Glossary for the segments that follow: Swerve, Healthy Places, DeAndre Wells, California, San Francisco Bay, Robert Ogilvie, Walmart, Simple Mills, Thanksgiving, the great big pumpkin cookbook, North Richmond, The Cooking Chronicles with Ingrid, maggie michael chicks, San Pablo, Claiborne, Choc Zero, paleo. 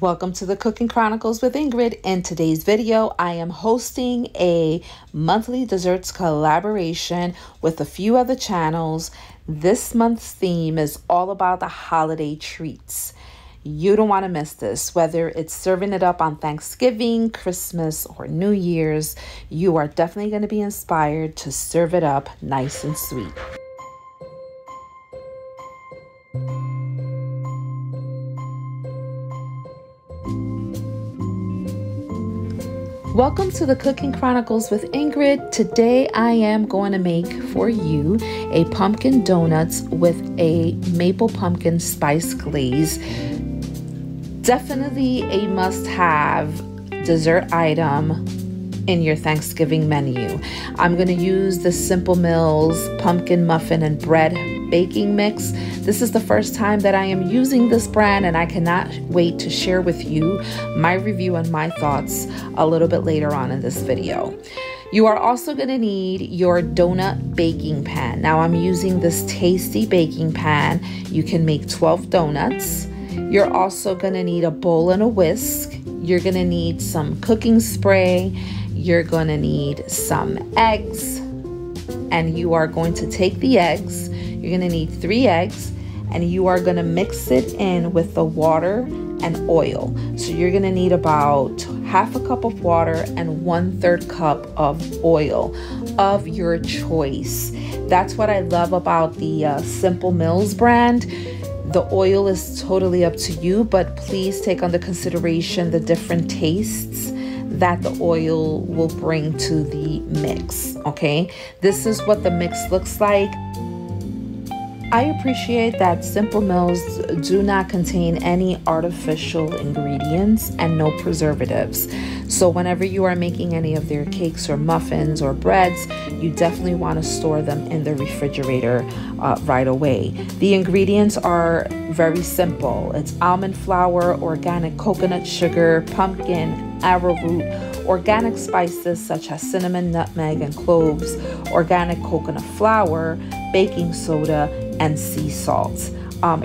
Welcome to the Cooking Chronicles with Ingrid. In today's video, I am hosting a monthly desserts collaboration with a few other channels. This month's theme is all about the holiday treats. You don't want to miss this. Whether it's serving it up on Thanksgiving, Christmas, or New Year's, you are definitely going to be inspired to serve it up nice and sweet. Welcome to the Cooking Chronicles with Ingrid. Today I am going to make for you a pumpkin donuts with a maple pumpkin spice glaze. Definitely a must-have dessert item in your Thanksgiving menu. I'm going to use the Simple Mills pumpkin muffin and bread baking mix. This is the first time that I am using this brand, and I cannot wait to share with you my review and my thoughts a little bit later on in this video. You are also going to need your donut baking pan. Now I'm using this tasty baking pan. You can make 12 donuts. You're also going to need a bowl and a whisk. You're going to need some cooking spray. You're going to need some eggs, and you are going to take the eggs. You're going to need 3 eggs, and you are going to mix it in with the water and oil. So you're going to need about half a cup of water and 1/3 cup of oil of your choice. That's what I love about the Simple Mills brand. The oil is totally up to you, but please take under consideration the different tastes that the oil will bring to the mix, okay? This is what the mix looks like. I appreciate that Simple Mills do not contain any artificial ingredients and no preservatives. So whenever you are making any of their cakes or muffins or breads, you definitely want to store them in the refrigerator right away. The ingredients are very simple. It's almond flour, organic coconut sugar, pumpkin, arrowroot, organic spices such as cinnamon, nutmeg, and cloves, organic coconut flour, baking soda, and sea salt.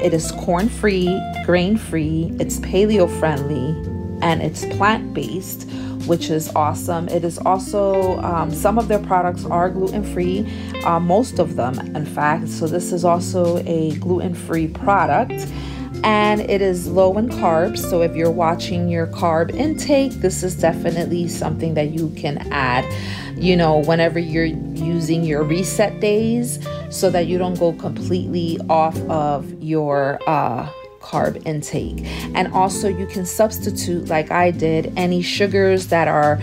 It is corn-free, grain-free, it's paleo-friendly, and it's plant-based, which is awesome. It is also, some of their products are gluten-free, most of them, in fact. So this is also a gluten-free product. And it is low in carbs, so if you're watching your carb intake, this is definitely something that you can add, you know, whenever you're using your reset days, so that you don't go completely off of your carb intake. And also you can substitute, like I did, any sugars that are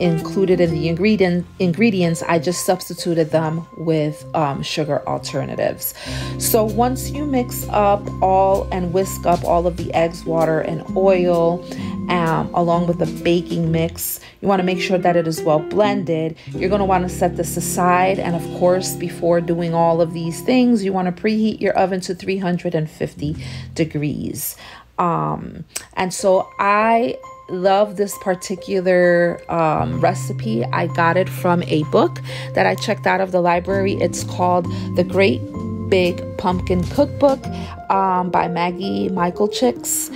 included in the ingredients. I just substituted them with sugar alternatives. So once you mix up all and whisk up all of the eggs, water, and oil, along with the baking mix, you want to make sure that it is well blended. You're going to want to set this aside, and of course, before doing all of these things, you want to preheat your oven to 350 degrees. And so I love this particular recipe. I got it from a book that I checked out of the library. It's called The Great Big Pumpkin Cookbook by Maggie Michael Chicks.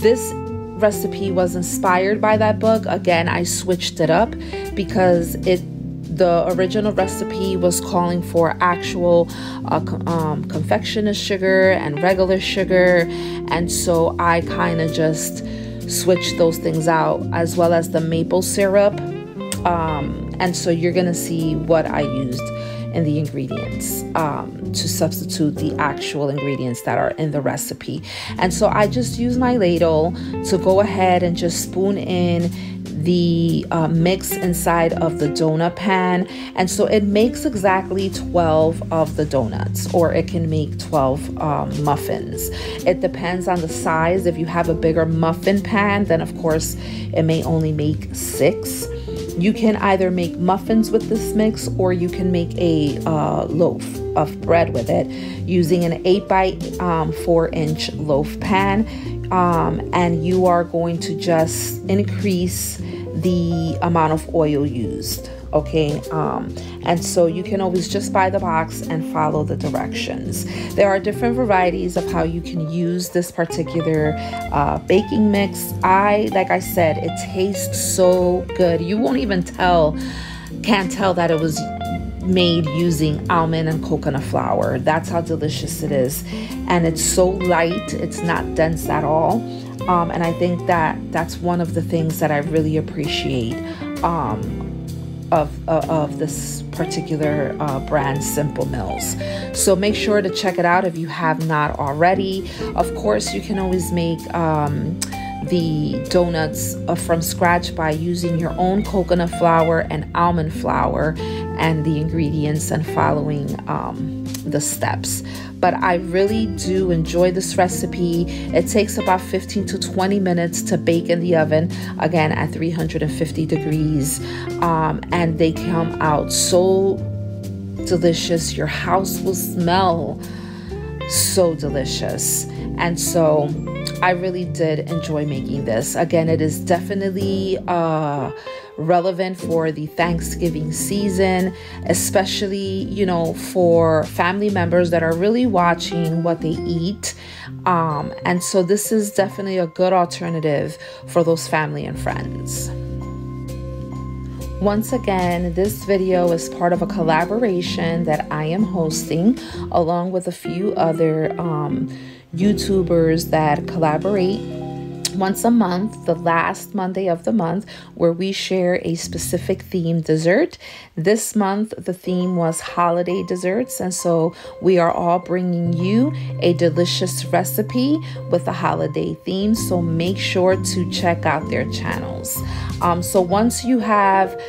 This recipe was inspired by that book. Again, I switched it up because the original recipe was calling for actual confectioner's sugar and regular sugar, and so I kind of just switched those things out, as well as the maple syrup, and so you're gonna see what I used in the ingredients to substitute the actual ingredients that are in the recipe. And so I just use my ladle to go ahead and just spoon in the mix inside of the donut pan, and so it makes exactly 12 of the donuts, or it can make 12 muffins. It depends on the size. If you have a bigger muffin pan, then of course it may only make 6. You can either make muffins with this mix, or you can make a loaf of bread with it using an 8 by 4 inch loaf pan. And you are going to just increase the amount of oil used. okay? And so you can always just buy the box and follow the directions. There are different varieties of how you can use this particular baking mix. Like I said, it tastes so good. You won't even tell, can't tell that it was made using almond and coconut flour. That's how delicious it is. And it's so light, it's not dense at all. And I think that that's one of the things that I really appreciate of this particular brand, Simple Mills. So make sure to check it out if you have not already. Of course, you can always make the donuts from scratch by using your own coconut flour and almond flour and the ingredients and following the steps. But I really do enjoy this recipe. It takes about 15 to 20 minutes to bake in the oven, again at 350 degrees, and they come out so delicious. Your house will smell so delicious. And so I really did enjoy making this. Again, it is definitely relevant for the Thanksgiving season, especially, you know, for family members that are really watching what they eat. And so this is definitely a good alternative for those family and friends. Once again, this video is part of a collaboration that I am hosting along with a few other YouTubers that collaborate once a month, the last Monday of the month, where we share a specific theme dessert. This month, the theme was holiday desserts, and so we are all bringing you a delicious recipe with a holiday theme, so make sure to check out their channels. So once you have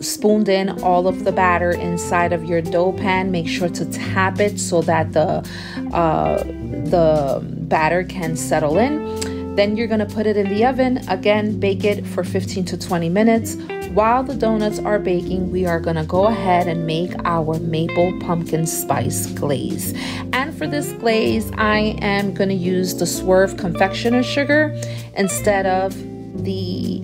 spooned in all of the batter inside of your dough pan, make sure to tap it so that the batter can settle in. Then you're gonna put it in the oven. Again, bake it for 15 to 20 minutes. While the donuts are baking, we are gonna go ahead and make our maple pumpkin spice glaze. And for this glaze, I am gonna use the Swerve confectioner sugar instead of the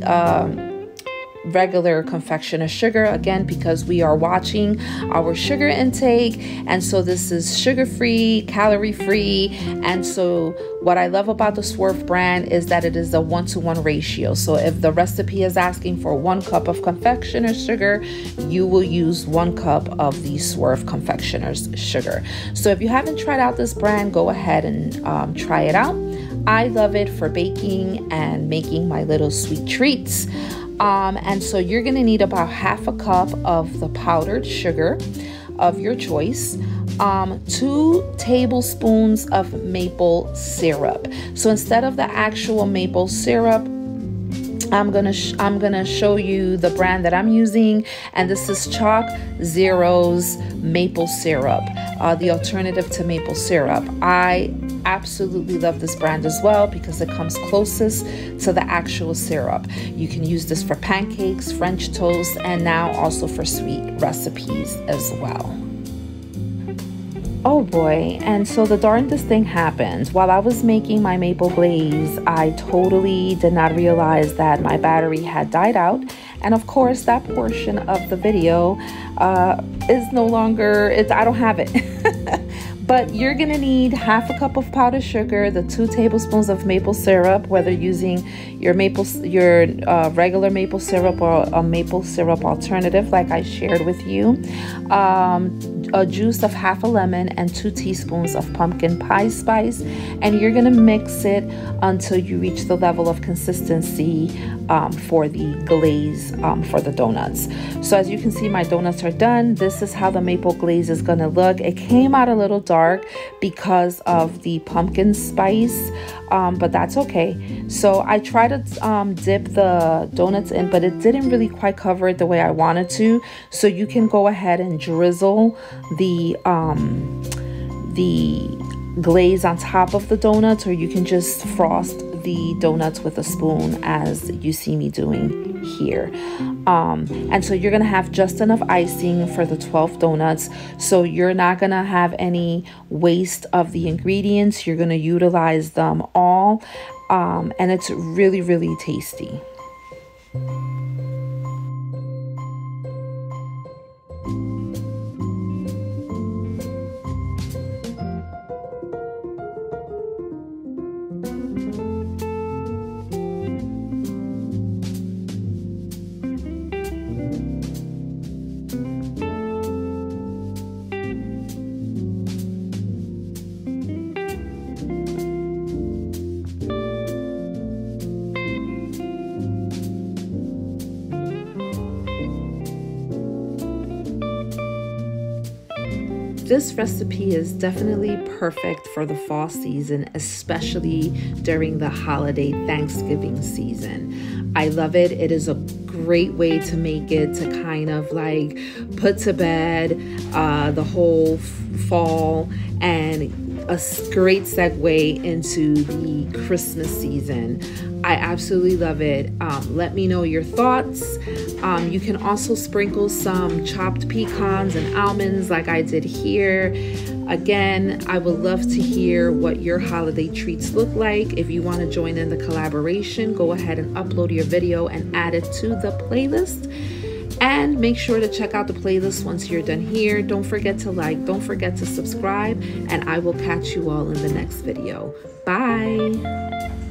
regular confectioner sugar, again because we are watching our sugar intake, and so this is sugar-free, calorie-free. And so what I love about the Swerve brand is that it is a 1-to-1 ratio. So if the recipe is asking for 1 cup of confectioner sugar, you will use 1 cup of the Swerve confectioner's sugar. So if you haven't tried out this brand, go ahead and try it out. I love it for baking and making my little sweet treats. And so you're gonna need about 1/2 cup of the powdered sugar of your choice, 2 tablespoons of maple syrup. So instead of the actual maple syrup, I'm gonna show you the brand that I'm using, and this is Choc Zero's maple syrup, the alternative to maple syrup. I absolutely love this brand as well because it comes closest to the actual syrup. You can use this for pancakes, French toast, and now also for sweet recipes as well. Oh boy, and so the darndest thing happened. While I was making my maple glaze, I totally did not realize that my battery had died out. And of course, that portion of the video is no longer, I don't have it. But you're gonna need 1/2 cup of powdered sugar, the 2 tablespoons of maple syrup, whether using your regular maple syrup or a maple syrup alternative like I shared with you, a juice of 1/2 lemon and 2 teaspoons of pumpkin pie spice, and you're gonna mix it until you reach the level of consistency for the glaze for the donuts. So as you can see, my donuts are done. This is how the maple glaze is gonna look. It came out a little dark because of the pumpkin spice, but that's okay. So I tried to dip the donuts in, but it didn't really quite cover it the way I wanted to. So you can go ahead and drizzle the glaze on top of the donuts, or you can just frost the donuts with a spoon as you see me doing here. And so you're gonna have just enough icing for the 12 donuts, so you're not gonna have any waste of the ingredients. You're gonna utilize them all, and it's really, really tasty. This recipe is definitely perfect for the fall season, especially during the holiday Thanksgiving season. I love it. It is a great way to make it to kind of like put to bed the whole fall, and a great segue into the Christmas season. I absolutely love it. Let me know your thoughts. You can also sprinkle some chopped pecans and almonds like I did here. Again, I would love to hear what your holiday treats look like. If you want to join in the collaboration, go ahead and upload your video and add it to the playlist. And make sure to check out the playlist once you're done here. Don't forget to like, don't forget to subscribe, and I will catch you all in the next video. Bye.